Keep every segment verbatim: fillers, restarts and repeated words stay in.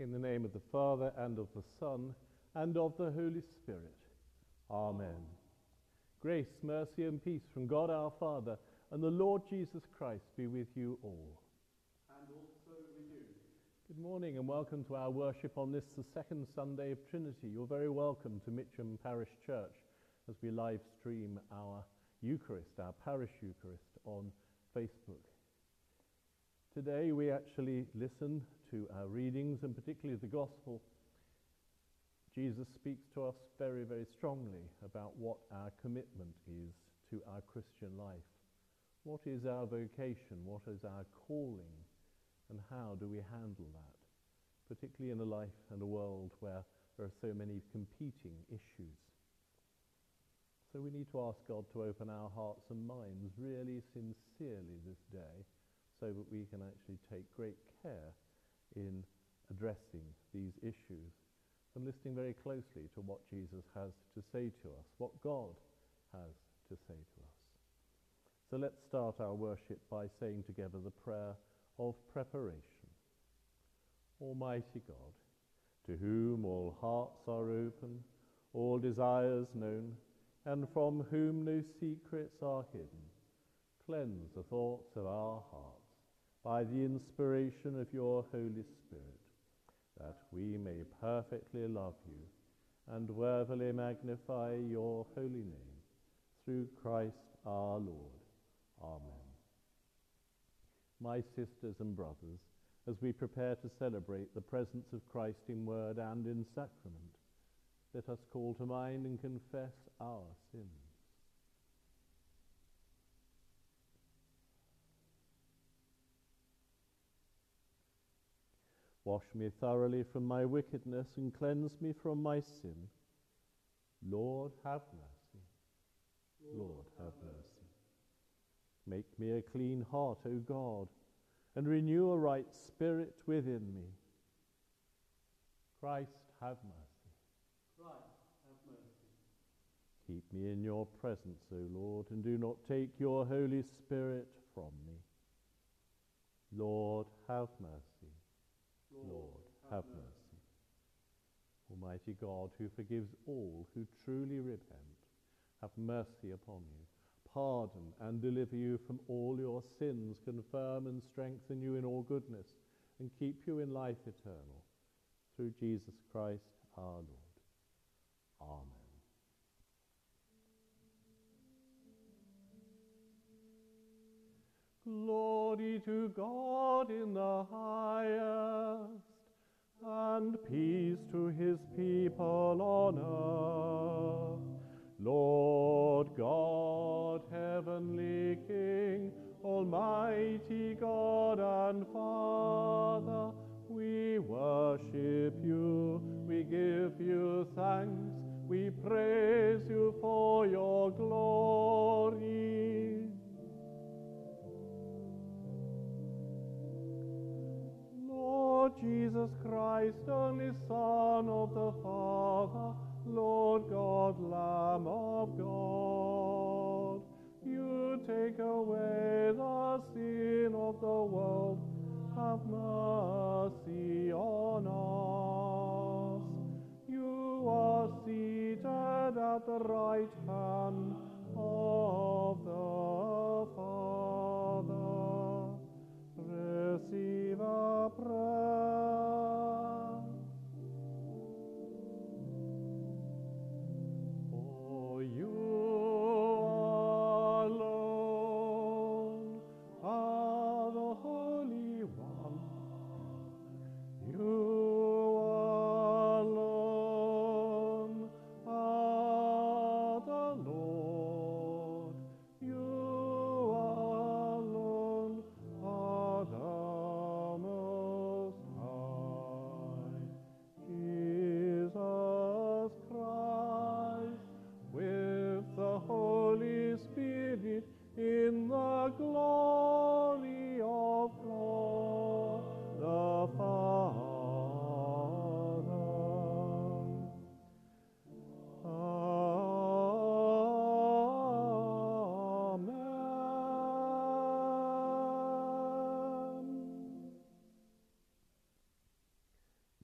In the name of the Father, and of the Son, and of the Holy Spirit. Amen. Grace, mercy, and peace from God our Father, and the Lord Jesus Christ be with you all. And also with you. Good morning and welcome to our worship on this, the second Sunday of Trinity. You're very welcome to Mitcham Parish Church as we live stream our Eucharist, our Parish Eucharist, on Facebook. Today we actually listen to our readings and particularly the Gospel. Jesus speaks to us very, very strongly about what our commitment is to our Christian life. What is our vocation? What is our calling? And how do we handle that? Particularly in a life and a world where there are so many competing issues. So we need to ask God to open our hearts and minds really sincerely this day so that we can actually take great care in addressing these issues and listening very closely to what Jesus has to say to us, what God has to say to us. So let's start our worship by saying together the prayer of preparation. Almighty God, to whom all hearts are open, all desires known, and from whom no secrets are hidden, cleanse the thoughts of our hearts by the inspiration of your Holy Spirit, that we may perfectly love you and worthily magnify your holy name, through Christ our Lord. Amen. My sisters and brothers, as we prepare to celebrate the presence of Christ in word and in sacrament, let us call to mind and confess our sins. Wash me thoroughly from my wickedness and cleanse me from my sin. Lord, have mercy. Lord, have mercy. Make me a clean heart, O God, and renew a right spirit within me. Christ, have mercy. Christ, have mercy. Keep me in your presence, O Lord, and do not take your Holy Spirit from me. Lord, have mercy. Lord, have mercy. Almighty God, who forgives all who truly repent, have mercy upon you, pardon and deliver you from all your sins, confirm and strengthen you in all goodness, and keep you in life eternal, through Jesus Christ our Lord. Amen. Glory to God in the highest, and peace to his people on earth. Lord God, heavenly King, almighty God and Father, we worship you, we give you thanks, we praise you for your glory. Lord Jesus Christ, only Son of the Father, Lord God, Lamb of God, you take away the sin of the world, have mercy on us. You are seated at the right hand of the Father. Receive our prayer. Lord,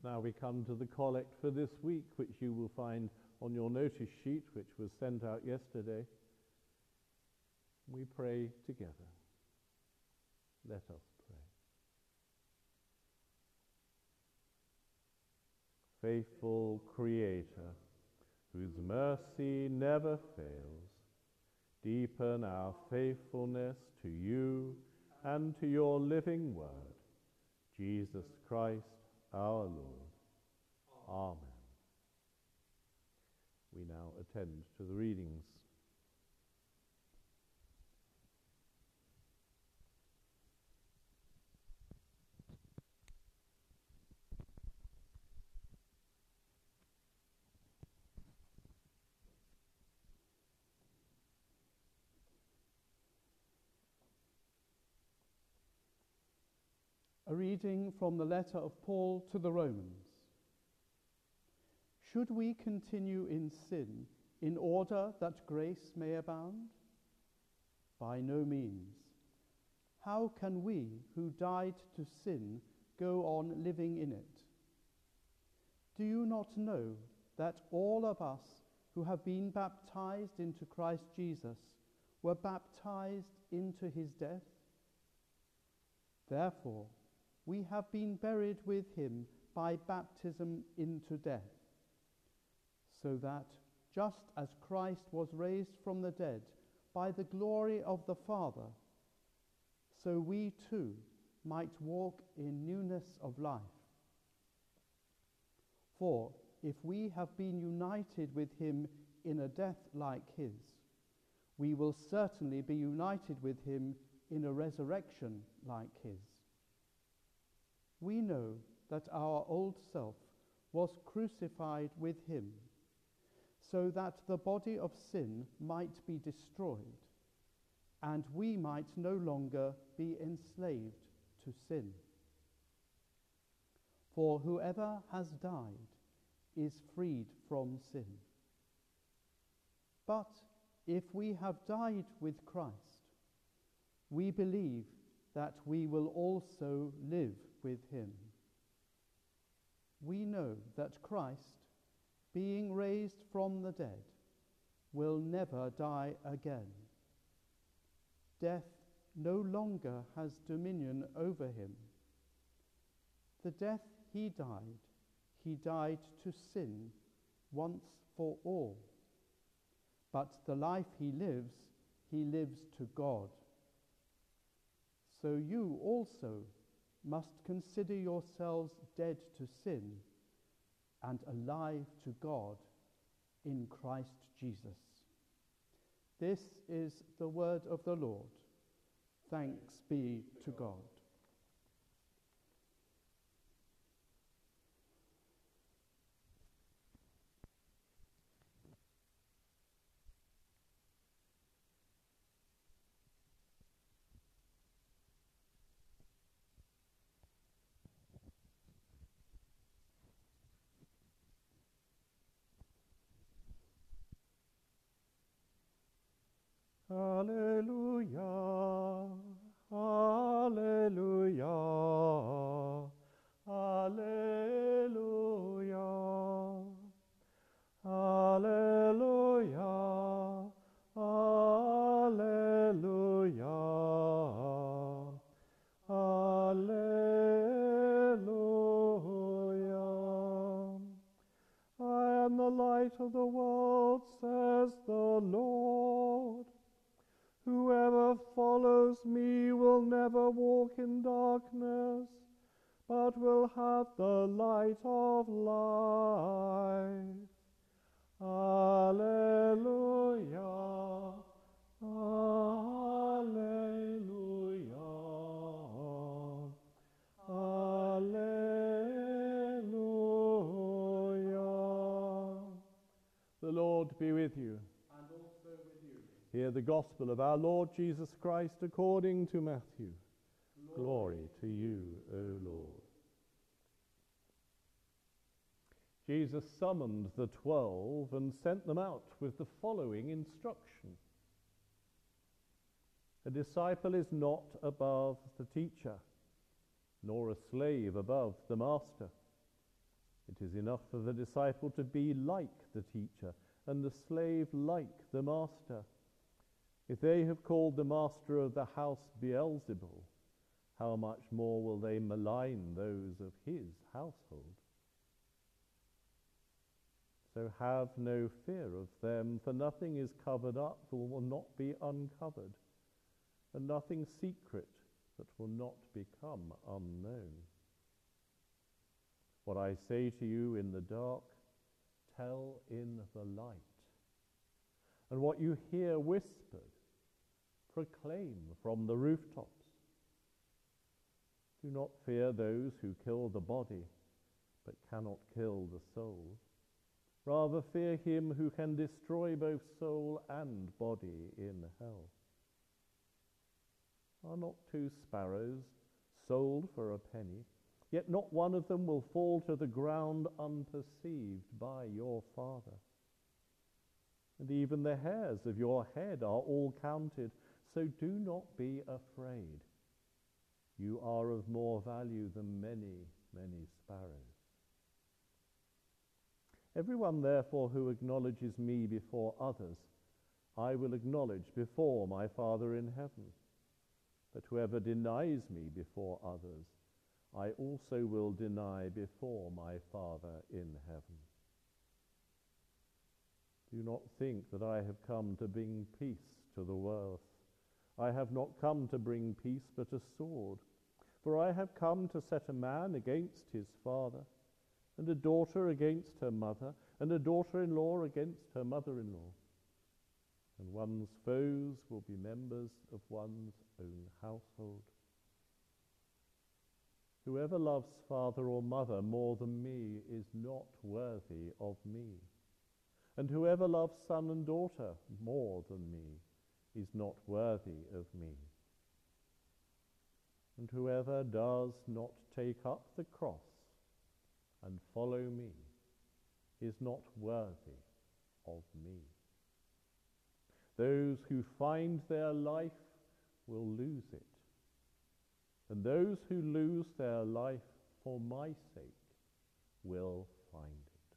Now we come to the collect for this week, which you will find on your notice sheet, which was sent out yesterday. We pray together. Let us pray. Faithful Creator, whose mercy never fails, deepen our faithfulness to you and to your living word, Jesus Christ, our Lord. Amen. We now attend to the readings. A reading from the letter of Paul to the Romans. Should we continue in sin in order that grace may abound? By no means. How can we who died to sin go on living in it? Do you not know that all of us who have been baptized into Christ Jesus were baptized into his death? Therefore, we have been buried with him by baptism into death, so that just as Christ was raised from the dead by the glory of the Father, so we too might walk in newness of life. For if we have been united with him in a death like his, we will certainly be united with him in a resurrection like his. We know that our old self was crucified with him, so that the body of sin might be destroyed, and we might no longer be enslaved to sin. For whoever has died is freed from sin. But if we have died with Christ, we believe that we will also live with him. We know that Christ, being raised from the dead, will never die again. Death no longer has dominion over him. The death he died, he died to sin once for all. But the life he lives, he lives to God. So you also must consider yourselves dead to sin and alive to God in Christ Jesus. This is the word of the Lord. Thanks be to God. Alleluia, alleluia, alleluia, alleluia, alleluia, alleluia. I am the light of the world, says the Lord. Whoever follows me will never walk in darkness, but will have the light of life. Alleluia, alleluia, alleluia. The Lord be with you. Hear the gospel of our Lord Jesus Christ according to Matthew. Lord. Glory to you, O Lord. Jesus summoned the twelve and sent them out with the following instruction. A disciple is not above the teacher, nor a slave above the master. It is enough for the disciple to be like the teacher and the slave like the master. If they have called the master of the house Beelzebul, how much more will they malign those of his household? So have no fear of them, for nothing is covered up that will not be uncovered, and nothing secret that will not become unknown. What I say to you in the dark, tell in the light. And what you hear whispered, proclaim from the rooftops. Do not fear those who kill the body, but cannot kill the soul. Rather fear him who can destroy both soul and body in hell. Are not two sparrows sold for a penny? Yet not one of them will fall to the ground unperceived by your Father. And even the hairs of your head are all counted, so do not be afraid. You are of more value than many, many sparrows. Everyone, therefore, who acknowledges me before others, I will acknowledge before my Father in heaven. But whoever denies me before others, I also will deny before my Father in heaven. Do not think that I have come to bring peace to the world. I have not come to bring peace, but a sword. For I have come to set a man against his father, and a daughter against her mother, and a daughter-in-law against her mother-in-law. And one's foes will be members of one's own household. Whoever loves father or mother more than me is not worthy of me. And whoever loves son and daughter more than me is not worthy of me. And whoever does not take up the cross and follow me is not worthy of me. Those who find their life will lose it. And those who lose their life for my sake will find it.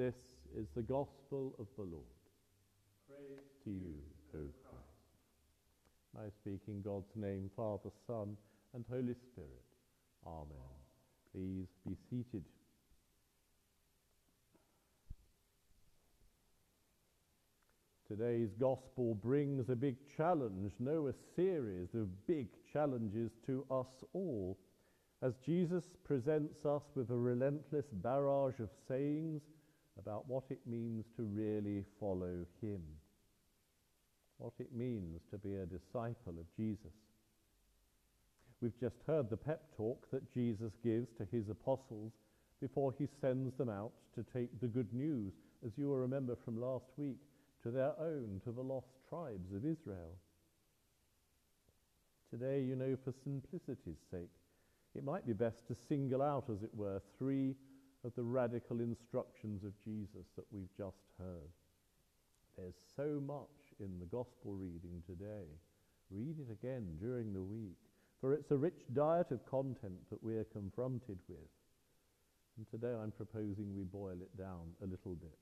This is the gospel of the Lord. Praise to you, O Christ. I speak in God's name, Father, Son, and Holy Spirit. Amen. Please be seated. Today's gospel brings a big challenge, no, a series of big challenges to us all, as Jesus presents us with a relentless barrage of sayings about what it means to really follow him, what it means to be a disciple of Jesus. We've just heard the pep talk that Jesus gives to his apostles before he sends them out to take the good news, as you will remember from last week, to their own, to the lost tribes of Israel. Today, you know, for simplicity's sake, it might be best to single out, as it were, three of the radical instructions of Jesus that we've just heard. There's so much in the gospel reading today. Read it again during the week, for it's a rich diet of content that we are confronted with. And today I'm proposing we boil it down a little bit.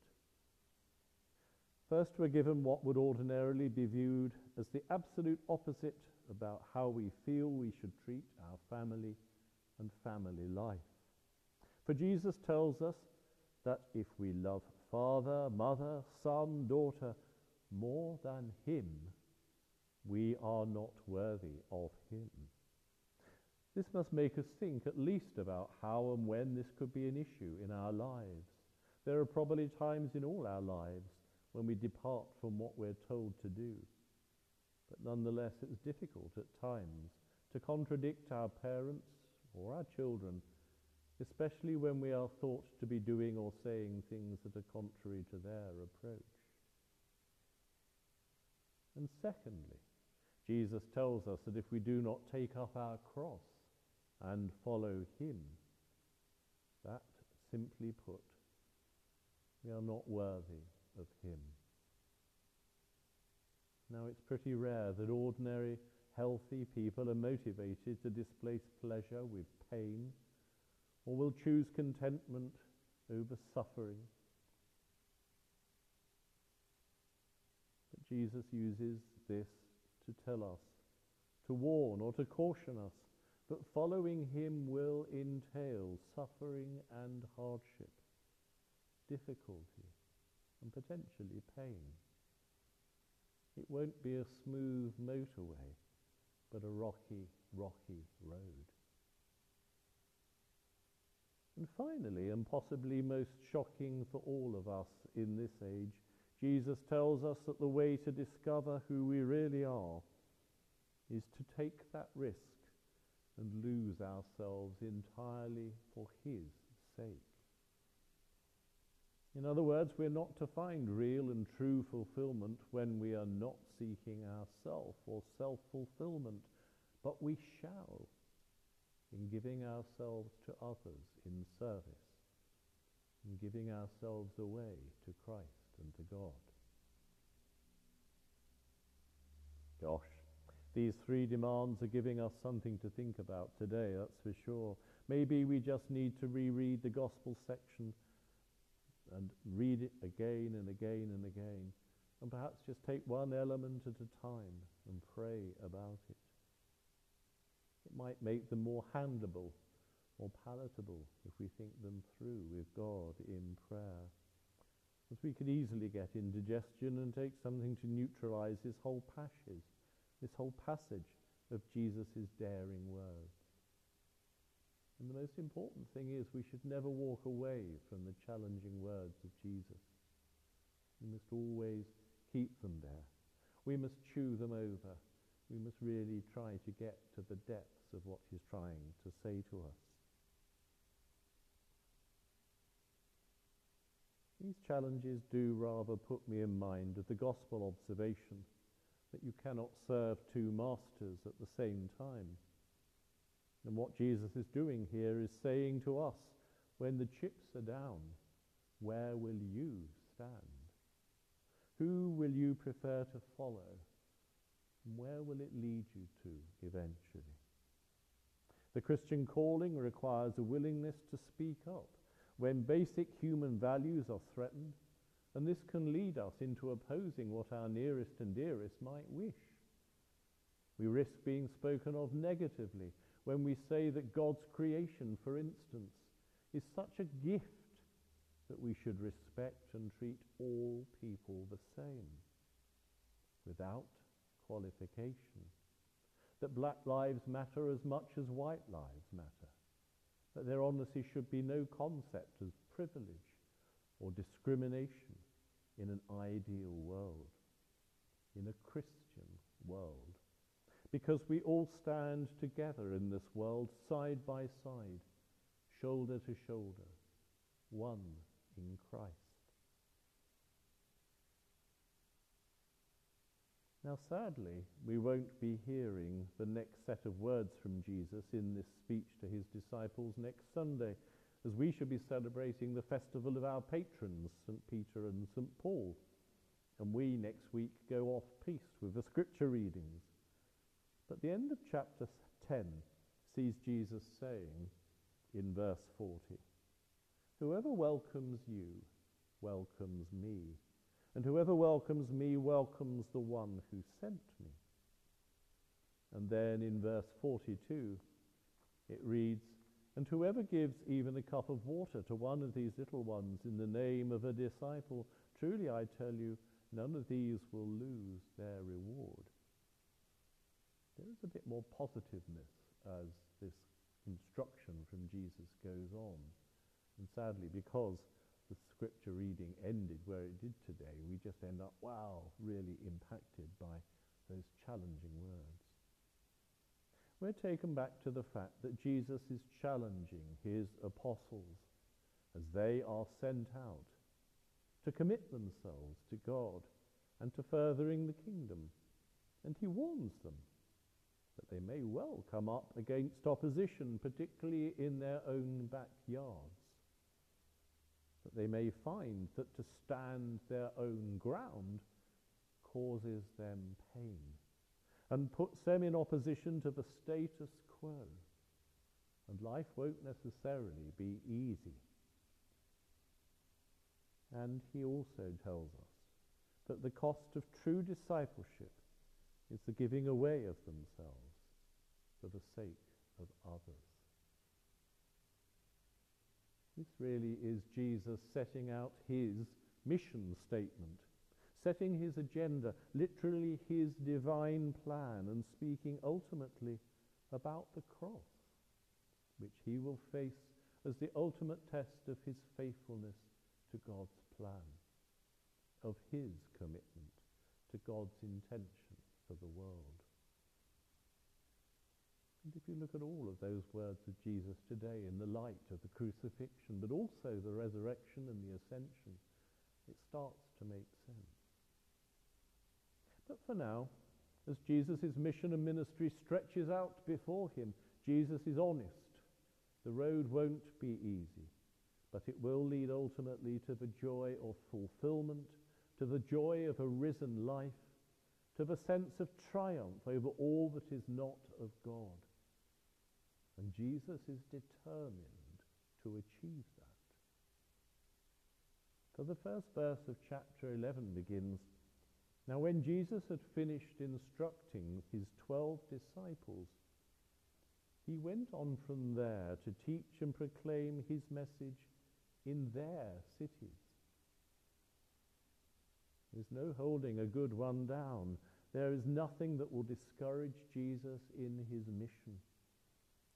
First, we're given what would ordinarily be viewed as the absolute opposite about how we feel we should treat our family and family life. For Jesus tells us that if we love father, mother, son, daughter more than him, we are not worthy of him. This must make us think at least about how and when this could be an issue in our lives. There are probably times in all our lives when we depart from what we're told to do. But nonetheless, it's difficult at times to contradict our parents or our children, especially when we are thought to be doing or saying things that are contrary to their approach. And secondly, Jesus tells us that if we do not take up our cross and follow him, that, simply put, we are not worthy of him. Now, it's pretty rare that ordinary, healthy people are motivated to displace pleasure with pain or will choose contentment over suffering. But Jesus uses this to tell us, to warn or to caution us that following him will entail suffering and hardship, difficulty, and potentially pain. It won't be a smooth motorway, but a rocky, rocky road. And finally, and possibly most shocking for all of us in this age, Jesus tells us that the way to discover who we really are is to take that risk and lose ourselves entirely for his sake. In other words, we're not to find real and true fulfillment when we are not seeking ourself or self-fulfillment, but we shall in giving ourselves to others in service, in giving ourselves away to Christ and to God. Gosh, these three demands are giving us something to think about today, that's for sure. Maybe we just need to reread the gospel section and read it again and again and again, and perhaps just take one element at a time and pray about it. It might make them more handable or palatable if we think them through with God in prayer, as we could easily get indigestion and take something to neutralize this whole passage, this whole passage of Jesus' daring words. And the most important thing is we should never walk away from the challenging words of Jesus. We must always keep them there. We must chew them over. We must really try to get to the depths of what he's trying to say to us. These challenges do rather put me in mind of the gospel observation that you cannot serve two masters at the same time. And what Jesus is doing here is saying to us, when the chips are down, where will you stand? Who will you prefer to follow? And where will it lead you to eventually? The Christian calling requires a willingness to speak up when basic human values are threatened, and this can lead us into opposing what our nearest and dearest might wish. We risk being spoken of negatively when we say that God's creation, for instance, is such a gift that we should respect and treat all people the same, without qualification. That black lives matter as much as white lives matter. That there honestly should be no concept as privilege or discrimination in an ideal world, in a Christian world. Because we all stand together in this world, side by side, shoulder to shoulder, one in Christ. Now sadly, we won't be hearing the next set of words from Jesus in this speech to his disciples next Sunday, as we shall be celebrating the festival of our patrons, Saint Peter and Saint Paul. And we next week go off piste with the scripture readings. But the end of chapter ten sees Jesus saying in verse forty, "Whoever welcomes you welcomes me, and whoever welcomes me welcomes the one who sent me." And then in verse forty-two it reads, "And whoever gives even a cup of water to one of these little ones in the name of a disciple, truly I tell you, none of these will lose their reward." There is a bit more positiveness as this instruction from Jesus goes on. And sadly, because the scripture reading ended where it did today, we just end up, wow, really impacted by those challenging words. We're taken back to the fact that Jesus is challenging his apostles as they are sent out to commit themselves to God and to furthering the kingdom. And he warns them that they may well come up against opposition, particularly in their own backyards. That they may find that to stand their own ground causes them pain and puts them in opposition to the status quo. and life won't necessarily be easy. And he also tells us that the cost of true discipleship is the giving away of themselves for the sake of others. This really is Jesus setting out his mission statement, setting his agenda, literally his divine plan, and speaking ultimately about the cross, which he will face as the ultimate test of his faithfulness to God's plan, of his commitment to God's intention for the world. And if you look at all of those words of Jesus today in the light of the crucifixion, but also the resurrection and the ascension, it starts to make sense. But for now, as Jesus' mission and ministry stretches out before him, Jesus is honest. The road won't be easy, but it will lead ultimately to the joy of fulfillment, to the joy of a risen life, to the sense of triumph over all that is not of God. And Jesus is determined to achieve that. For the first verse of chapter eleven begins, "Now when Jesus had finished instructing his twelve disciples, he went on from there to teach and proclaim his message in their cities." There's no holding a good one down. There is nothing that will discourage Jesus in his mission.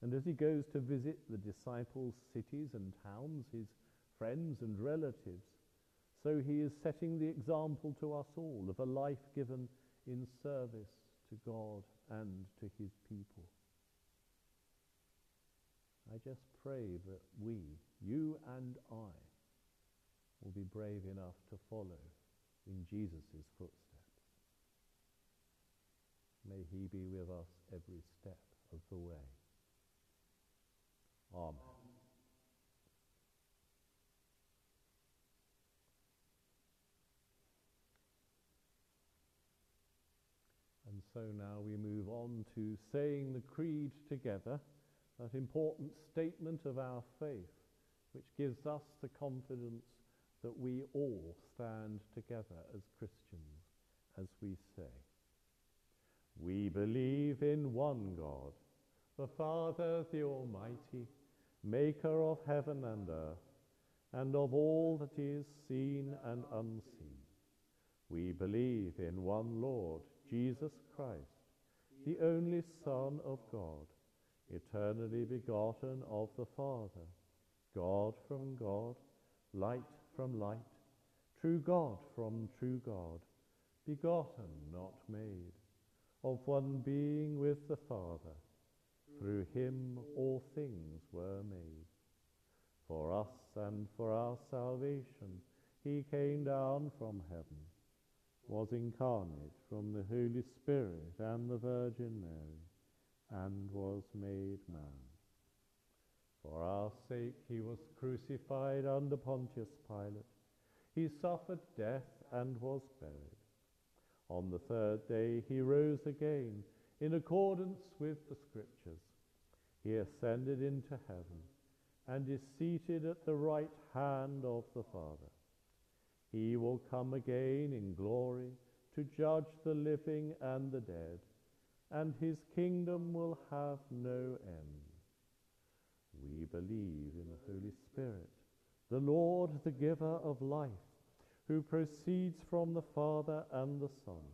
And as he goes to visit the disciples' cities and towns, his friends and relatives, so he is setting the example to us all of a life given in service to God and to his people. I just pray that we, you and I, will be brave enough to follow in Jesus' footsteps. May he be with us every step of the way. Amen. And so now we move on to saying the creed together, that important statement of our faith, which gives us the confidence that we all stand together as Christians as we say, "We believe in one God, the Father, the Almighty, maker of heaven and earth, and of all that is seen and unseen. We believe in one Lord, Jesus Christ, the only Son of God, eternally begotten of the Father, God from God, light from light, true God from true God, begotten, not made, of one being with the Father. Through him all things were made. For us and for our salvation he came down from heaven, was incarnate from the Holy Spirit and the Virgin Mary, and was made man. For our sake he was crucified under Pontius Pilate. He suffered death and was buried. On the third day he rose again in accordance with the Scriptures. He ascended into heaven and is seated at the right hand of the Father. He will come again in glory to judge the living and the dead, and his kingdom will have no end. We believe in the Holy Spirit, the Lord, the giver of life, who proceeds from the Father and the Son,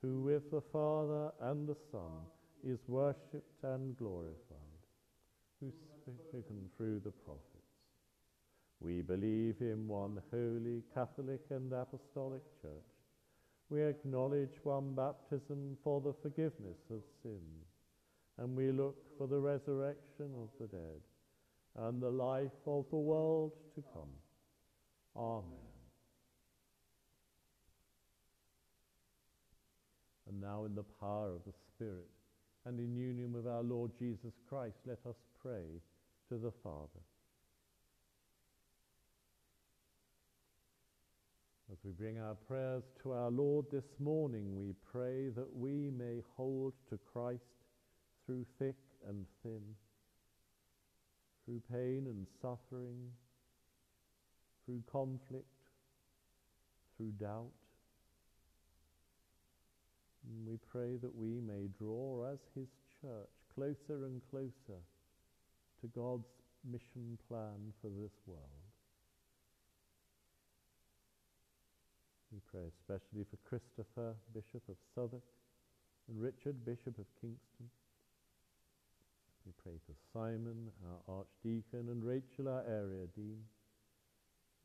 who with the Father and the Son is worshipped and glorified, who spoken through the prophets. We believe in one holy, Catholic and Apostolic Church. We acknowledge one baptism for the forgiveness of sins, and we look for the resurrection of the dead and the life of the world to come. Amen." And now in the power of the Spirit and in union with our Lord Jesus Christ, let us pray to the Father. As we bring our prayers to our Lord this morning, we pray that we may hold to Christ through thick and thin, through pain and suffering, through conflict, through doubt. And we pray that we may draw, as his church, closer and closer to God's mission plan for this world. We pray especially for Christopher, Bishop of Southwark, and Richard, Bishop of Kingston. We pray for Simon, our Archdeacon, and Rachel, our Area Dean.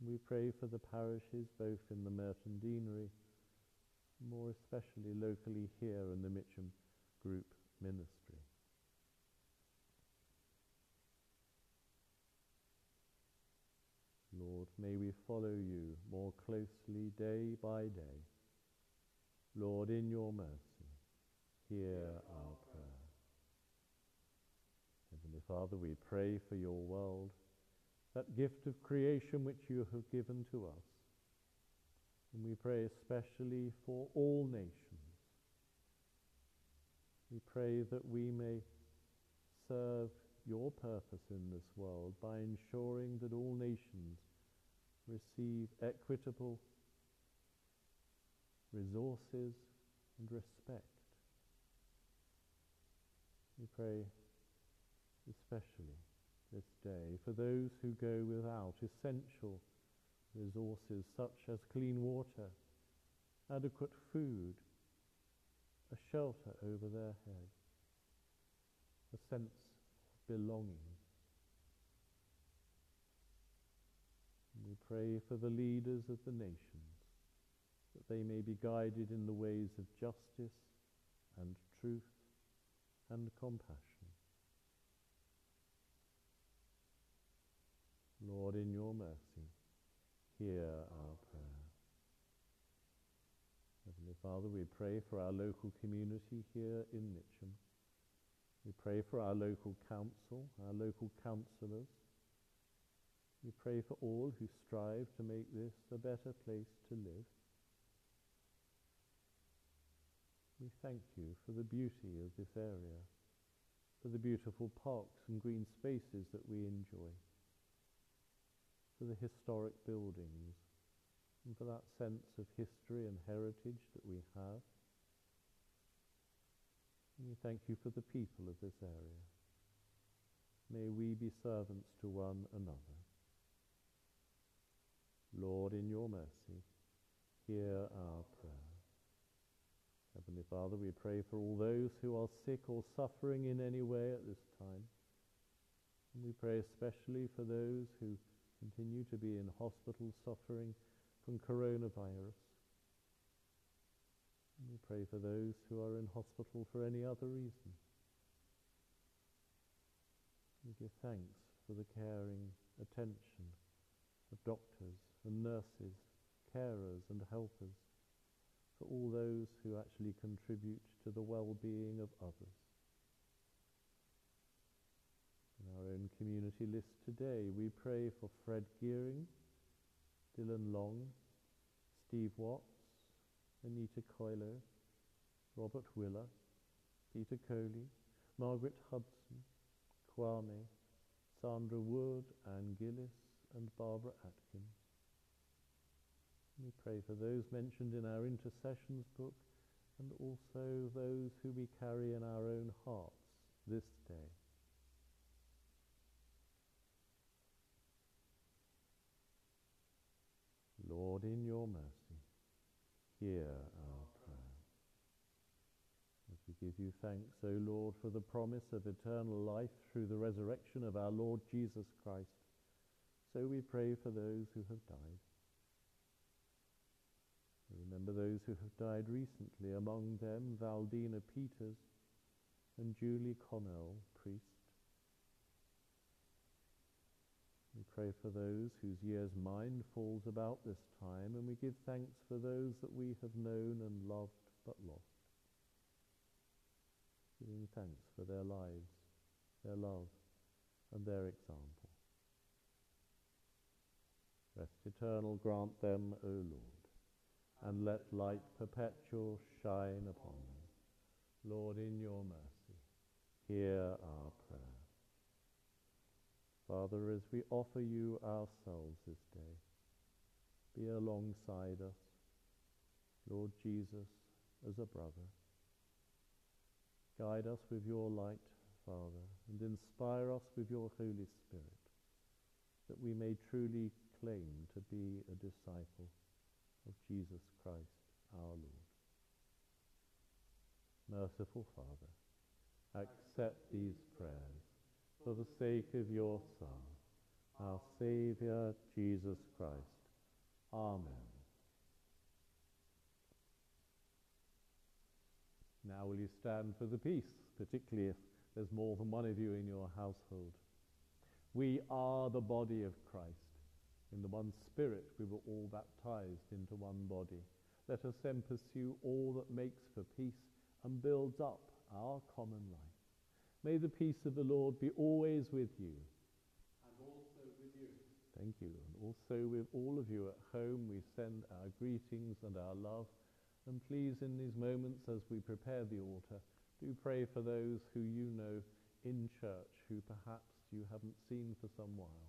We pray for the parishes both in the Merton Deanery, more especially locally here in the Mitcham Group Ministry. Lord, may we follow you more closely day by day. Lord, in your mercy, hear our prayer. Heavenly Father, we pray for your world, that gift of creation which you have given to us. And we pray especially for all nations. We pray that we may serve your purpose in this world by ensuring that all nations receive equitable resources and respect. We pray especially this day for those who go without essential resources such as clean water, adequate food, a shelter over their head, a sense of belonging. We pray for the leaders of the nations, that they may be guided in the ways of justice and truth and compassion. Lord, in your mercy, hear our prayer. Heavenly Father, we pray for our local community here in Mitcham. We pray for our local council, our local councillors. We pray for all who strive to make this a better place to live. We thank you for the beauty of this area, for the beautiful parks and green spaces that we enjoy, for the historic buildings, and for that sense of history and heritage that we have. And we thank you for the people of this area. May we be servants to one another. Lord, in your mercy, hear our prayer. Heavenly Father, we pray for all those who are sick or suffering in any way at this time. And we pray especially for those who continue to be in hospital suffering from coronavirus. And we pray for those who are in hospital for any other reason. We give thanks for the caring attention of doctors and nurses, carers and helpers, for all those who actually contribute to the well-being of others. In our own community list today, we pray for Fred Gearing, Dylan Long, Steve Watts, Anita Coilo, Robert Willer, Peter Coley, Margaret Hudson, Kwame, Sandra Wood, Anne Gillis, and Barbara Atkins. We pray for those mentioned in our intercessions book, and also those who we carry in our own hearts this day. Lord, in your mercy, hear our prayer. As we give you thanks, O Lord, for the promise of eternal life through the resurrection of our Lord Jesus Christ, so we pray for those who have died. We remember those who have died recently, among them Valdina Peters and Julie Connell, priest. We pray for those whose year's mind falls about this time, and we give thanks for those that we have known and loved but lost, giving thanks for their lives, their love, and their example. Rest eternal grant them, O Lord, and let light perpetual shine upon them. Lord, in your mercy, hear our prayer. Father, as we offer you ourselves this day. Be alongside us, Lord Jesus, as a brother. Guide us with your light, Father, and inspire us with your Holy Spirit, that we may truly claim to be a disciple of Jesus Christ, our Lord. Merciful Father, accept these prayers for the sake of your Son, our Saviour, Jesus Christ. Amen. Now will you stand for the peace, particularly if there's more than one of you in your household. We are the body of Christ. In the one Spirit we were all baptized into one body. Let us then pursue all that makes for peace and builds up our common life. May the peace of the Lord be always with you. And also with you. Thank you. And also with all of you at home, we send our greetings and our love. And please, in these moments as we prepare the altar, do pray for those who you know in church, who perhaps you haven't seen for some while.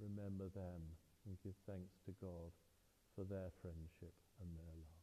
Remember them and give thanks to God for their friendship and their love.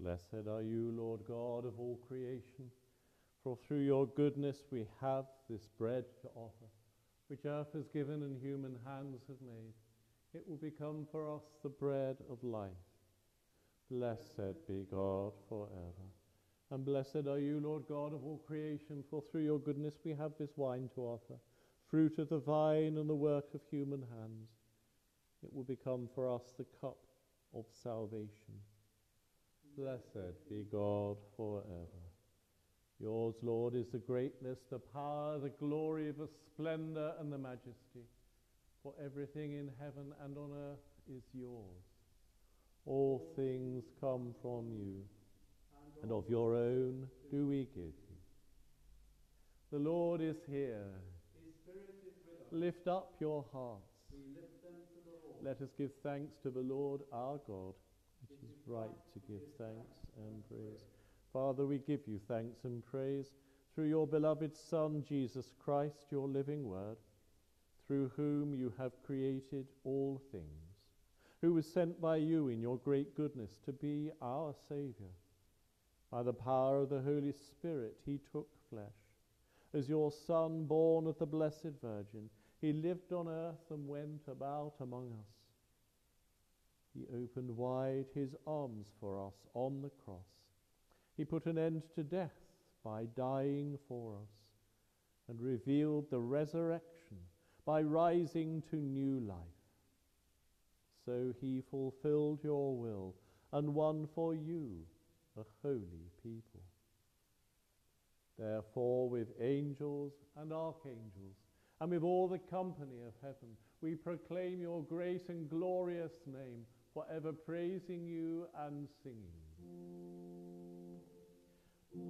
Blessed are you, Lord God of all creation, for through your goodness we have this bread to offer, which earth has given and human hands have made. It will become for us the bread of life. Blessed be God forever. And blessed are you, Lord God of all creation, for through your goodness we have this wine to offer, fruit of the vine and the work of human hands. It will become for us the cup of salvation. Blessed be God forever. Yours, Lord, is the greatness, the power, the glory, the splendor, and the majesty. For everything in heaven and on earth is yours. All things come from you, and of your own do we give you. The Lord is here. His Spirit is with us. Lift up your hearts. We lift them to the Lord. Let us give thanks to the Lord our God. It is right to give thanks and praise. Father, we give you thanks and praise through your beloved Son, Jesus Christ, your living word, through whom you have created all things, who was sent by you in your great goodness to be our Saviour. By the power of the Holy Spirit, he took flesh, as your Son, born of the Blessed Virgin. He lived on earth and went about among us. He opened wide his arms for us on the cross. He put an end to death by dying for us, and revealed the resurrection by rising to new life. So he fulfilled your will and won for you a holy people. Therefore, with angels and archangels, and with all the company of heaven, we proclaim your great and glorious name, forever praising you and singing.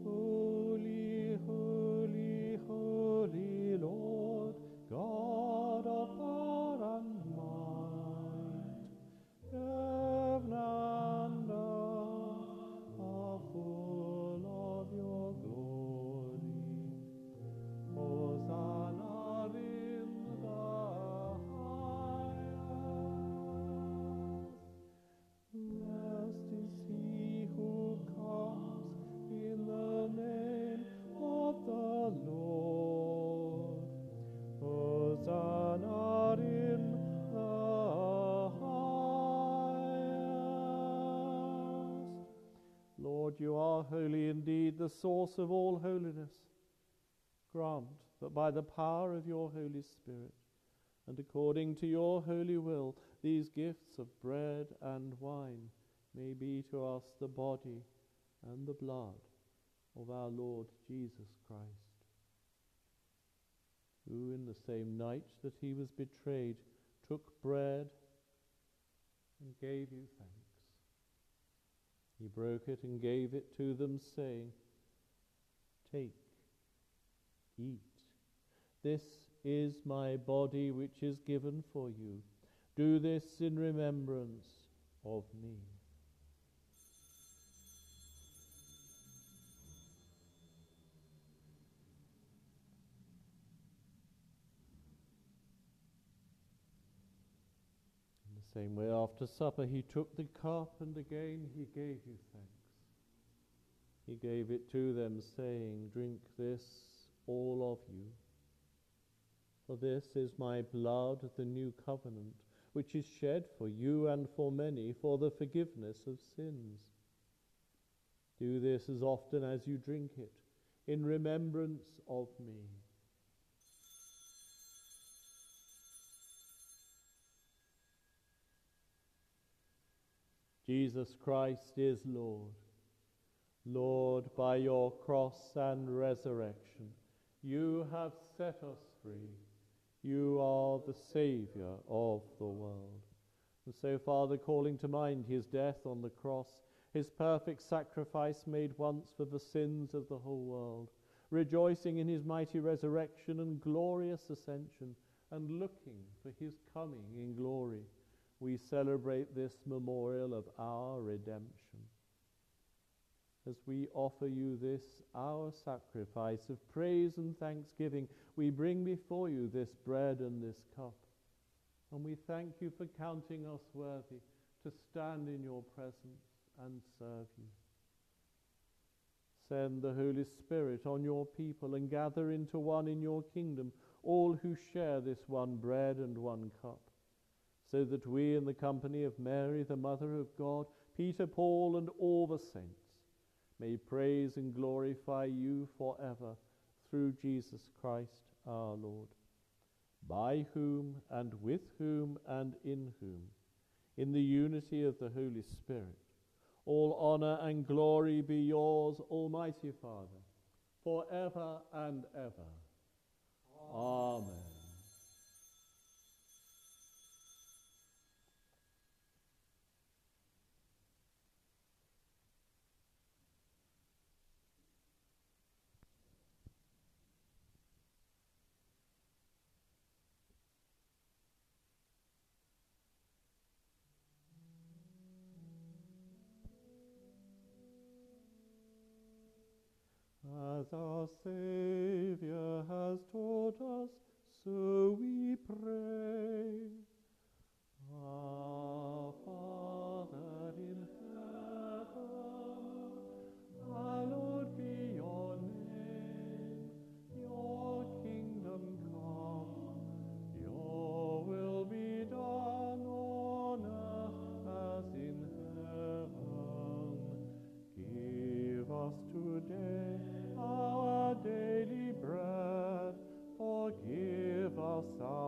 Holy, holy, holy Lord, God of power and might, heaven and earth are full of your glory. Hosanna in the highest. Blessed is he who comes in the name of the Lord. Hosanna in the highest. Lord, you are holy indeed, the source of all holiness. Grant that by the power of your Holy Spirit and according to your holy will, these gifts of bread and wine may be to us the body and the blood of our Lord Jesus Christ, who in the same night that he was betrayed took bread and gave you thanks. He broke it and gave it to them, saying, "Take, eat. This is my body which is given for you. Do this in remembrance of me." Same way, after supper, he took the cup, and again he gave you thanks. He gave it to them, saying, "Drink this, all of you, for this is my blood of the new covenant, which is shed for you and for many for the forgiveness of sins. Do this as often as you drink it, in remembrance of me." Jesus Christ is Lord. Lord, by your cross and resurrection, you have set us free. You are the Saviour of the world. And so, Father, calling to mind his death on the cross, his perfect sacrifice made once for the sins of the whole world, rejoicing in his mighty resurrection and glorious ascension, and looking for his coming in glory, we celebrate this memorial of our redemption, as we offer you this, our sacrifice of praise and thanksgiving. We bring before you this bread and this cup, and we thank you for counting us worthy to stand in your presence and serve you. Send the Holy Spirit on your people and gather into one in your kingdom all who share this one bread and one cup, so that we, in the company of Mary, the Mother of God, Peter, Paul, and all the saints, may praise and glorify you forever through Jesus Christ our Lord, by whom and with whom and in whom, in the unity of the Holy Spirit, all honour and glory be yours, Almighty Father, forever and ever. Amen. Amen. As our Saviour has taught us, so we pray. Our Father in heaven, hallowed be your name. Your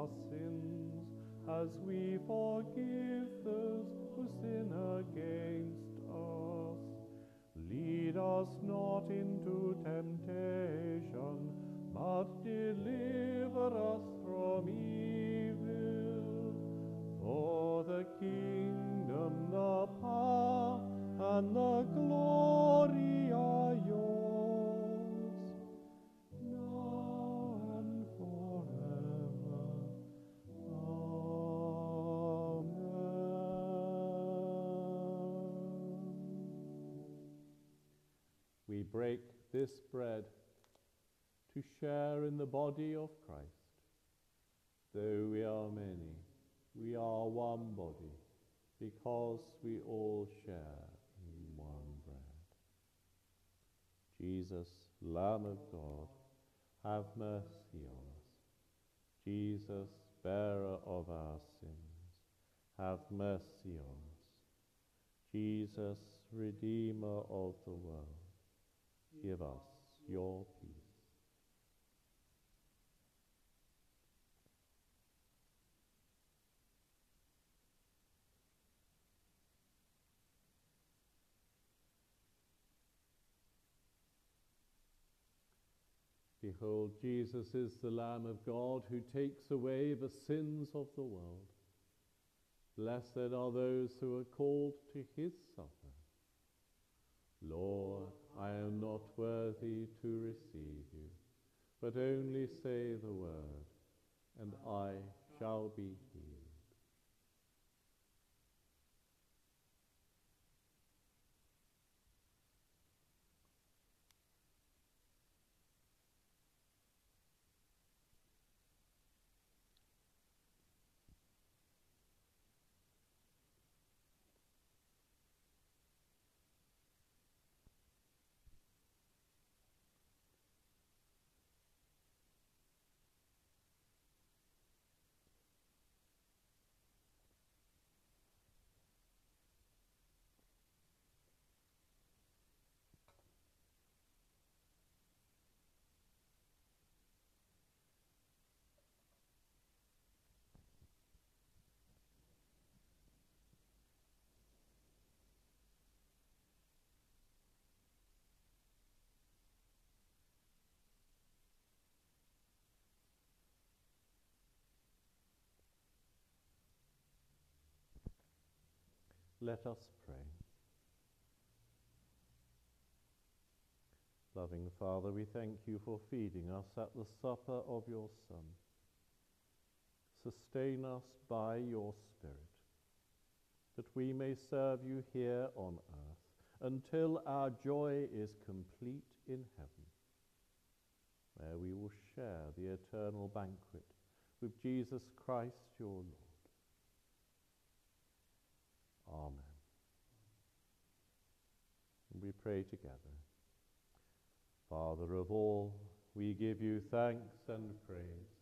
our sins, as we forgive those who sin against us. Lead us not into temptation, but deliver us from evil. For the kingdom, the power, and the glory are yours, now and forever. Amen. We break this bread to share in the body of Christ. Though we are many, we are one body, because we all share in one bread. Jesus, Lamb of God, have mercy on us. Jesus, bearer of our sins, have mercy on us. Jesus, Redeemer of the world, give us your peace. Behold, Jesus is the Lamb of God who takes away the sins of the world. Blessed are those who are called to his supper. Lord, I am not worthy to receive you, but only say the word, and I shall be healed. Let us pray. Loving Father, we thank you for feeding us at the supper of your Son. Sustain us by your Spirit, that we may serve you here on earth until our joy is complete in heaven, where we will share the eternal banquet with Jesus Christ your Lord. Amen. We pray together. Father of all, we give you thanks and praise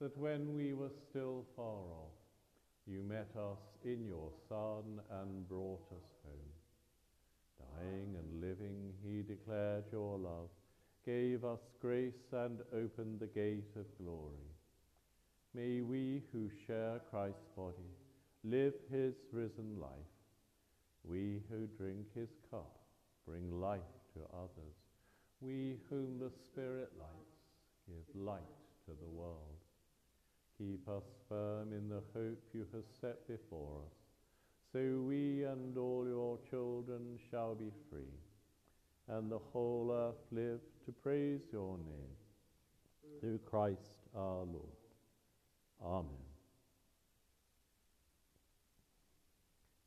that when we were still far off, you met us in your Son and brought us home. Dying and living, he declared your love, gave us grace and opened the gate of glory. May we who share Christ's body live his risen life. We who drink his cup bring life to others. We whom the Spirit lights give light to the world. Keep us firm in the hope you have set before us, so we and all your children shall be free, and the whole earth live to praise your name. Through Christ our Lord. Amen.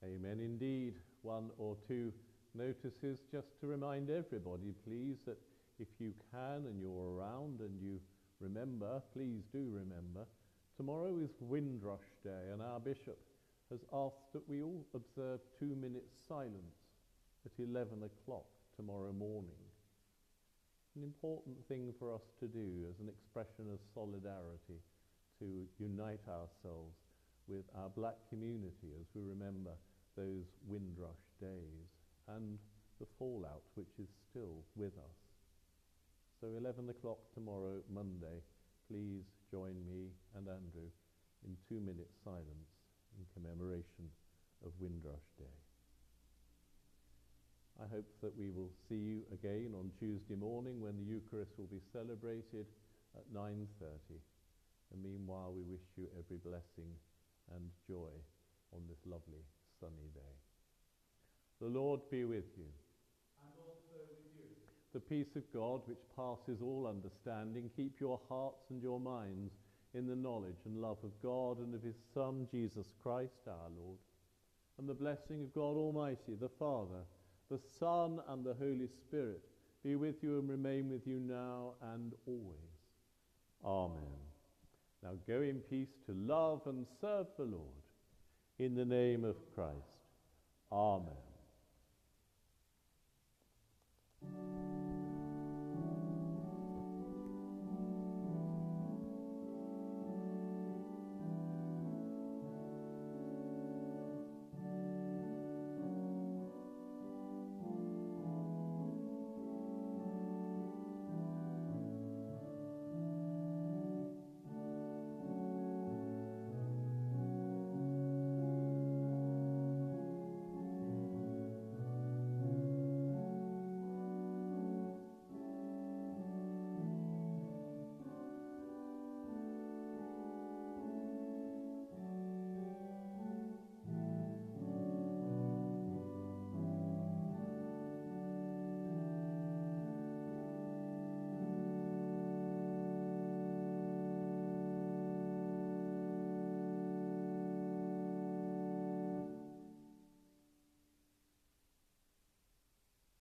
Amen indeed. One or two notices just to remind everybody, please, that if you can and you're around and you remember, please do remember, tomorrow is Windrush Day, and our Bishop has asked that we all observe two minutes silence at eleven o'clock tomorrow morning. An important thing for us to do as an expression of solidarity, to unite ourselves with our black community as we remember those Windrush days and the fallout which is still with us. So eleven o'clock tomorrow, Monday, please join me and Andrew in two minutes silence in commemoration of Windrush Day. I hope that we will see you again on Tuesday morning when the Eucharist will be celebrated at nine thirty. And meanwhile, we wish you every blessing and joy on this lovely sunny day. The Lord be with you. And also with you. The peace of God, which passes all understanding, keep your hearts and your minds in the knowledge and love of God and of his Son, Jesus Christ, our Lord. And the blessing of God Almighty, the Father, the Son, and the Holy Spirit be with you and remain with you now and always. Amen. Now go in peace to love and serve the Lord. In the name of Christ. Amen.